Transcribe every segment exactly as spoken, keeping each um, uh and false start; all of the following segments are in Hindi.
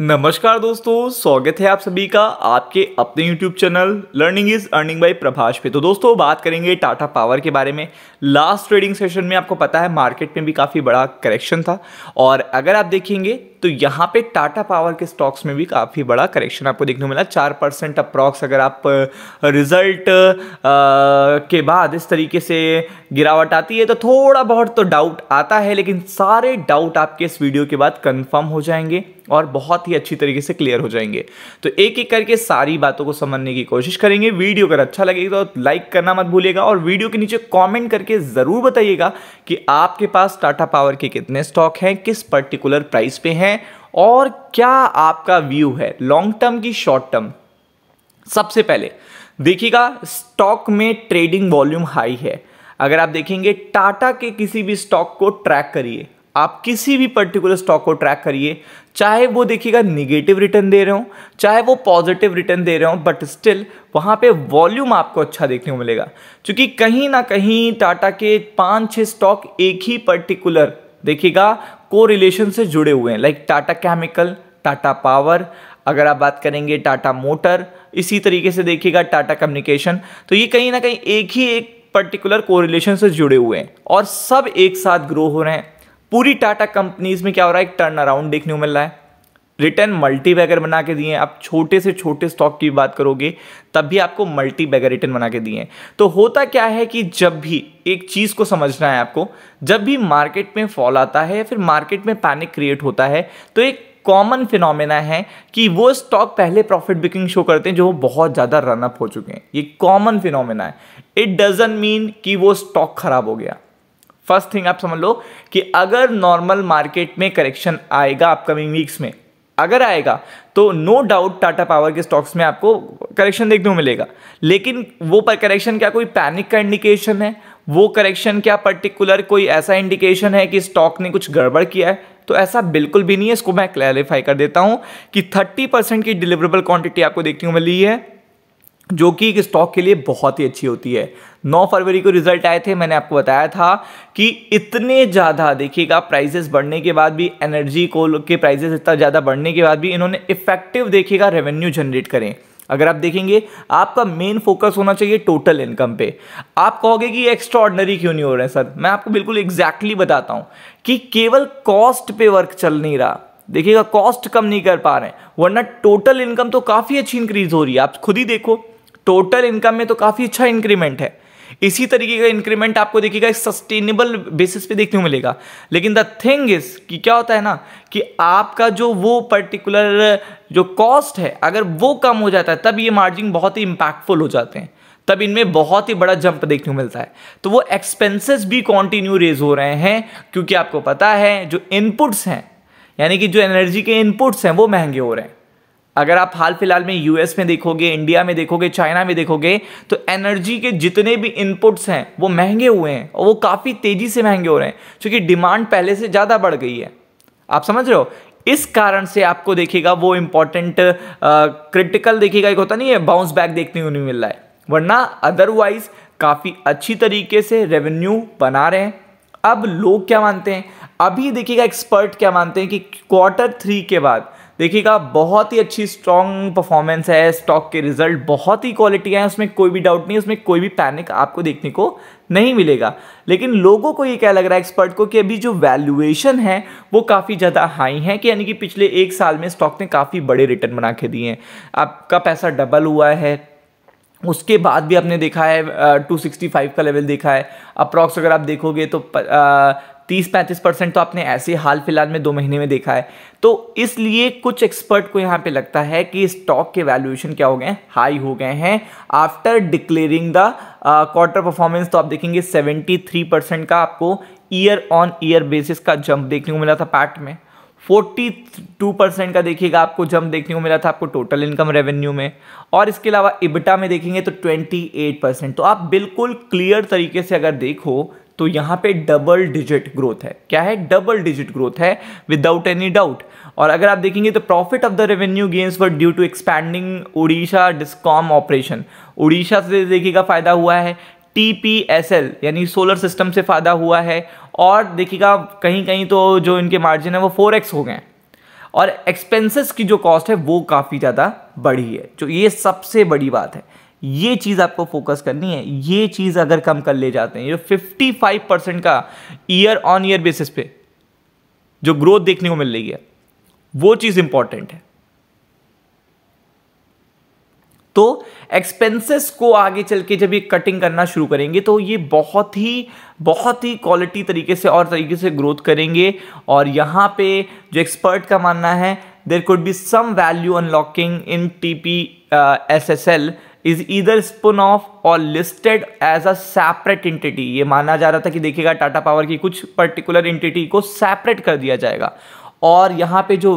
नमस्कार दोस्तों, स्वागत है आप सभी का आपके अपने YouTube channel learning is earning by Prabhash पे। तो दोस्तों बात करेंगे टाटा पावर के बारे में। लास्ट ट्रेडिंग सेशन में आपको पता है मार्केट में भी काफ़ी बड़ा करेक्शन था और अगर आप देखेंगे तो यहाँ पे टाटा पावर के स्टॉक्स में भी काफ़ी बड़ा करेक्शन आपको देखने को मिला। चार परसेंट अप्रॉक्स अगर आप रिजल्ट के बाद इस तरीके से गिरावट आती है तो थोड़ा बहुत तो डाउट आता है, लेकिन सारे डाउट आपके इस वीडियो के बाद कंफर्म हो जाएंगे और बहुत ही अच्छी तरीके से क्लियर हो जाएंगे। तो एक एक करके सारी बातों को समझने की कोशिश करेंगे। वीडियो अगर अच्छा लगेगा तो लाइक करना मत भूलिएगा और वीडियो के नीचे कॉमेंट करके ज़रूर बताइएगा कि आपके पास टाटा पावर के कितने स्टॉक हैं, किस पर्टिकुलर प्राइस पे हैं और क्या आपका व्यू है लॉन्ग टर्म की शॉर्ट टर्म। सबसे पहले देखिएगा स्टॉक में ट्रेडिंग वॉल्यूम हाई है। अगर आप देखेंगे टाटा के किसी भी स्टॉक को ट्रैक करिए, आप किसी भी पर्टिकुलर स्टॉक को ट्रैक करिए, चाहे वो देखिएगा निगेटिव रिटर्न दे रहे हो चाहे वो पॉजिटिव रिटर्न दे रहे हो, बट स्टिल वहाँ पे वॉल्यूम आपको अच्छा देखने को मिलेगा। क्योंकि कहीं ना कहीं टाटा के पाँच छः स्टॉक एक ही पर्टिकुलर देखिएगा कोरिलेशन से जुड़े हुए हैं, like Tata chemical, Tata power, अगर आप बात करेंगे टाटा मोटर, इसी तरीके से देखिएगा टाटा कम्युनिकेशन। तो ये कहीं ना कहीं एक ही एक पर्टिकुलर कोरिलेशन से जुड़े हुए हैं और सब एक साथ ग्रो हो रहे हैं। पूरी टाटा कंपनीज में क्या हो रहा है, एक टर्न अराउंड देखने को मिल रहा है। रिटर्न मल्टी बैगर बना के दिए हैं, आप छोटे से छोटे स्टॉक की बात करोगे तब भी आपको मल्टी बैगर रिटर्न बना के दिए हैं। तो होता क्या है कि जब भी एक चीज़ को समझना है आपको, जब भी मार्केट में फॉल आता है या फिर मार्केट में पैनिक क्रिएट होता है तो एक कॉमन फिनोमेना है कि वो स्टॉक पहले प्रॉफिट बुकिंग शो करते हैं जो बहुत ज़्यादा रनअप हो चुके हैं। ये कॉमन फिनोमेना है, इट डजंट मीन कि वो स्टॉक खराब हो गया। फर्स्ट थिंग आप समझ लो कि अगर नॉर्मल मार्केट में करेक्शन आएगा अपकमिंग वीक्स में, अगर आएगा तो नो डाउट टाटा पावर के स्टॉक्स में आपको करेक्शन देखने को मिलेगा, लेकिन वो पर करेक्शन क्या कोई पैनिक का इंडिकेशन है, वो करेक्शन क्या पर्टिकुलर कोई ऐसा इंडिकेशन है कि स्टॉक ने कुछ गड़बड़ किया है, तो ऐसा बिल्कुल भी नहीं है। इसको मैं क्लैरिफाई कर देता हूँ कि थर्टी परसेंट की डिलीवरेबल क्वान्टिटी आपको देखने को मिली है जो कि एक स्टॉक के लिए बहुत ही अच्छी होती है। नौ फरवरी को रिजल्ट आए थे, मैंने आपको बताया था कि इतने ज़्यादा देखिएगा प्राइसेस बढ़ने के बाद भी, एनर्जी कोल के प्राइसेस इतना ज़्यादा बढ़ने के बाद भी इन्होंने इफेक्टिव देखिएगा रेवेन्यू जनरेट करें। अगर आप देखेंगे आपका मेन फोकस होना चाहिए टोटल इनकम पे। आप कहोगे कि एक्स्ट्रा ऑर्डनरी क्यों नहीं हो रहे हैं सर, मैं आपको बिल्कुल एग्जैक्टली बताता हूँ कि केवल कॉस्ट पे वर्क चल नहीं रहा, देखिएगा कॉस्ट कम नहीं कर पा रहे हैं, वरना टोटल इनकम तो काफ़ी अच्छी इंक्रीज़ हो रही है। आप खुद ही देखो टोटल इनकम में तो काफ़ी अच्छा इंक्रीमेंट है। इसी तरीके का इंक्रीमेंट आपको देखिएगा एक सस्टेनेबल बेसिस पे देखने को मिलेगा। लेकिन द थिंग इज कि क्या होता है ना कि आपका जो वो पर्टिकुलर जो कॉस्ट है अगर वो कम हो जाता है तब ये मार्जिन बहुत ही इम्पैक्टफुल हो जाते हैं, तब इनमें बहुत ही बड़ा जंप देखने को मिलता है। तो वो एक्सपेंसेस भी कॉन्टिन्यू रेज हो रहे हैं क्योंकि आपको पता है जो इनपुट्स हैं यानी कि जो एनर्जी के इनपुट्स हैं वो महंगे हो रहे हैं। अगर आप हाल फिलहाल में यूएस में देखोगे, इंडिया में देखोगे, चाइना में देखोगे तो एनर्जी के जितने भी इनपुट्स हैं वो महंगे हुए हैं और वो काफ़ी तेज़ी से महंगे हो रहे हैं क्योंकि डिमांड पहले से ज़्यादा बढ़ गई है। आप समझ रहे हो, इस कारण से आपको देखिएगा वो इम्पॉर्टेंट क्रिटिकल देखिएगा एक होता नहीं है बाउंस बैक देखने को नहीं मिल रहा है, वरना अदरवाइज काफ़ी अच्छी तरीके से रेवेन्यू बना रहे हैं। अब लोग क्या मानते हैं, अभी देखिएगा एक्सपर्ट क्या मानते हैं कि क्वार्टर थ्री के बाद देखिएगा बहुत ही अच्छी स्ट्रॉन्ग परफॉर्मेंस है, स्टॉक के रिजल्ट बहुत ही क्वालिटी है, उसमें कोई भी डाउट नहीं, उसमें कोई भी पैनिक आपको देखने को नहीं मिलेगा। लेकिन लोगों को ये क्या लग रहा है एक्सपर्ट को कि अभी जो वैल्यूएशन है वो काफ़ी ज़्यादा हाई है, कि यानी कि पिछले एक साल में स्टॉक ने काफ़ी बड़े रिटर्न बना के दिए हैं, आपका पैसा डबल हुआ है। उसके बाद भी आपने देखा है टू सिक्स्टी फाइव का लेवल देखा है अप्रॉक्स, अगर आप देखोगे तो तीस पैंतीस परसेंट तो आपने ऐसे हाल फिलहाल में दो महीने में देखा है। तो इसलिए कुछ एक्सपर्ट को यहाँ पे लगता है कि स्टॉक के वैल्यूएशन क्या हो गए हैं, हाई हो गए हैं after declaring the quarter performance. तो आप देखेंगे सेवेंटी थ्री परसेंट का आपको ईयर ऑन ईयर बेसिस का जंप देखने को मिला था पैट में, बयालीस परसेंट का देखिएगा आपको जंप देखने को मिला था आपको टोटल इनकम रेवेन्यू में, और इसके अलावा इबिटा में देखेंगे तो अट्ठाईस परसेंट। तो आप बिल्कुल क्लियर तरीके से अगर देखो तो यहाँ पे डबल डिजिट ग्रोथ है, क्या है डबल डिजिट ग्रोथ है विदाउट एनी डाउट। और अगर आप देखेंगे तो profit of the revenue gains were due to expanding Orissa discom operation, Orissa से देखिएगा फायदा हुआ है, टी पी एस एल यानी सोलर सिस्टम से फायदा हुआ है, और देखिएगा कहीं कहीं तो जो इनके मार्जिन है वो फोर एक्स हो गए हैं। और एक्सपेंसेस की जो कॉस्ट है वो काफ़ी ज़्यादा बढ़ी है। जो ये सबसे बड़ी बात है, ये चीज़ आपको फोकस करनी है। ये चीज़ अगर कम कर ले जाते हैं, ये फिफ्टी फाइव परसेंट का ईयर ऑन ईयर बेसिस पे जो ग्रोथ देखने को मिल रही है, वो चीज़ इंपॉर्टेंट है। तो एक्सपेंसेस को आगे चल के जब ये कटिंग करना शुरू करेंगे तो ये बहुत ही बहुत ही क्वालिटी तरीके से और तरीके से ग्रोथ करेंगे। और यहाँ पे जो एक्सपर्ट का मानना है, there could be some value unlocking in T P S S L is either spin off और listed as a separate entity. ये माना जा रहा था कि देखिएगा टाटा पावर की कुछ पर्टिकुलर एंटिटी को सेपरेट कर दिया जाएगा, और यहाँ पे जो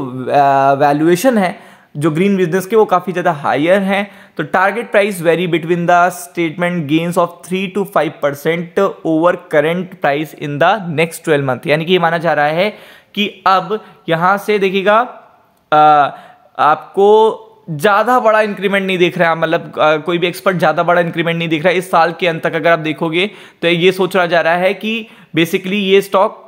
वैल्यूएशन है जो ग्रीन बिजनेस के वो काफ़ी ज़्यादा हायर हैं। तो target price very between the statement gains of three to five percent over current price in the next twelve month. यानी कि ये माना जा रहा है कि अब यहाँ से देखिएगा आपको ज़्यादा बड़ा इंक्रीमेंट नहीं देख रहा है, मतलब कोई भी एक्सपर्ट ज़्यादा बड़ा इंक्रीमेंट नहीं देख रहा है इस साल के अंत तक। अगर आप देखोगे तो ये सोचा जा रहा है कि बेसिकली ये स्टॉक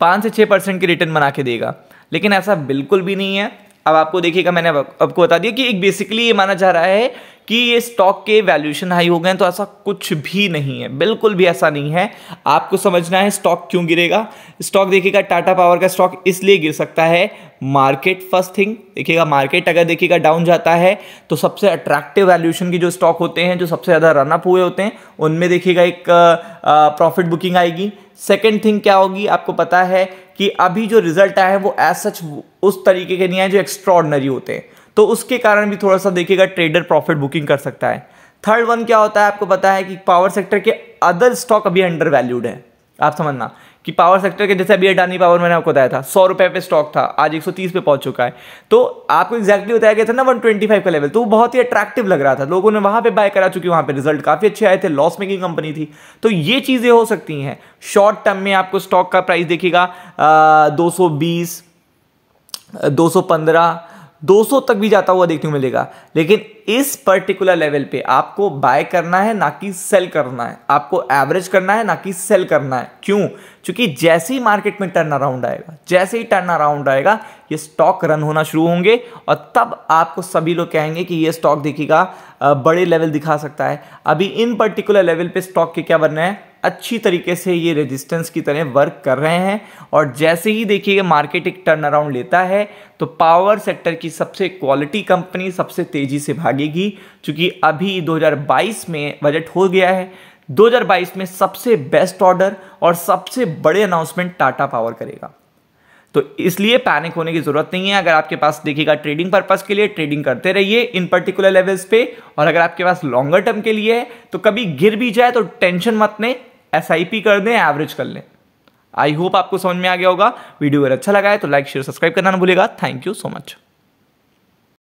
पाँच से छः परसेंट के रिटर्न बना के देगा, लेकिन ऐसा बिल्कुल भी नहीं है। अब आपको देखिएगा, मैंने आपको बता दिया कि एक बेसिकली ये माना जा रहा है कि ये स्टॉक के वैल्यूएशन हाई हो गए हैं, तो ऐसा कुछ भी नहीं है, बिल्कुल भी ऐसा नहीं है। आपको समझना है स्टॉक क्यों गिरेगा। स्टॉक देखिएगा, टाटा पावर का स्टॉक इसलिए गिर सकता है, मार्केट फर्स्ट थिंग। देखिएगा मार्केट अगर देखिएगा डाउन जाता है तो सबसे अट्रैक्टिव वैल्यूएशन के जो स्टॉक होते हैं, जो सबसे ज़्यादा रनअप हुए होते हैं, उनमें देखिएगा एक प्रॉफिट बुकिंग आएगी। सेकेंड थिंग क्या होगी, आपको पता है कि अभी जो रिजल्ट आया है वो एज सच उस तरीके के नहीं आए जो एक्स्ट्रॉर्डनरी होते हैं, तो उसके कारण भी थोड़ा सा देखिएगा ट्रेडर प्रॉफिट बुकिंग कर सकता है। थर्ड वन क्या होता है, आपको पता है कि पावर सेक्टर के अदर स्टॉक अभी अंडर वैल्यूड है। आप समझना कि पावर सेक्टर के जैसे अभी अडानी पावर मैंने आपको बताया था, सौ रुपये पे स्टॉक था, आज एक सौ तीस पे पहुंच चुका है। तो आपको एक्जैक्टली बताया गया था ना वन ट्वेंटी फाइव का लेवल, तो वो बहुत ही अट्रैक्टिव लग रहा था, लोगों ने वहाँ पे बाय करा चुकी। वहाँ पे रिजल्ट काफ़ी अच्छे आए थे, लॉस मेकिंग कंपनी थी। तो ये चीज़ें हो सकती हैं। शॉर्ट टर्म में आपको स्टॉक का प्राइस देखिएगा दो सौ बीस दो सौ पंद्रह दो सौ तक भी जाता हुआ देखने को मिलेगा, लेकिन इस पर्टिकुलर लेवल पे आपको बाय करना है ना कि सेल करना है। आपको एवरेज करना है ना कि सेल करना है। क्यों? क्योंकि जैसे ही मार्केट में टर्न अराउंड आएगा, जैसे ही टर्न अराउंड आएगा ये स्टॉक रन होना शुरू होंगे, और तब आपको सभी लोग कहेंगे कि ये स्टॉक देखिएगा बड़े लेवल दिखा सकता है। अभी इन पर्टिकुलर लेवल पर स्टॉक के क्या बनना है, अच्छी तरीके से ये रेजिस्टेंस की तरह वर्क कर रहे हैं, और जैसे ही देखिए मार्केट एक टर्न अराउंड लेता है तो पावर सेक्टर की सबसे क्वालिटी कंपनी सबसे तेज़ी से भागेगी। क्योंकि अभी दो हज़ार बाईस में बजट हो गया है, दो हज़ार बाईस में सबसे बेस्ट ऑर्डर और सबसे बड़े अनाउंसमेंट टाटा पावर करेगा, तो इसलिए पैनिक होने की ज़रूरत नहीं है। अगर आपके पास देखिएगा ट्रेडिंग पर्पस के लिए, ट्रेडिंग करते रहिए इन पर्टिकुलर लेवल्स पे, और अगर आपके पास लॉन्गर टर्म के लिए है तो कभी गिर भी जाए तो टेंशन मत लें, एस आई पी कर दें, एवरेज कर लें। आई होप आपको समझ में आ गया होगा। वीडियो अगर अच्छा लगा है तो लाइक शेयर सब्सक्राइब करना ना भूलेगा। Thank you so much.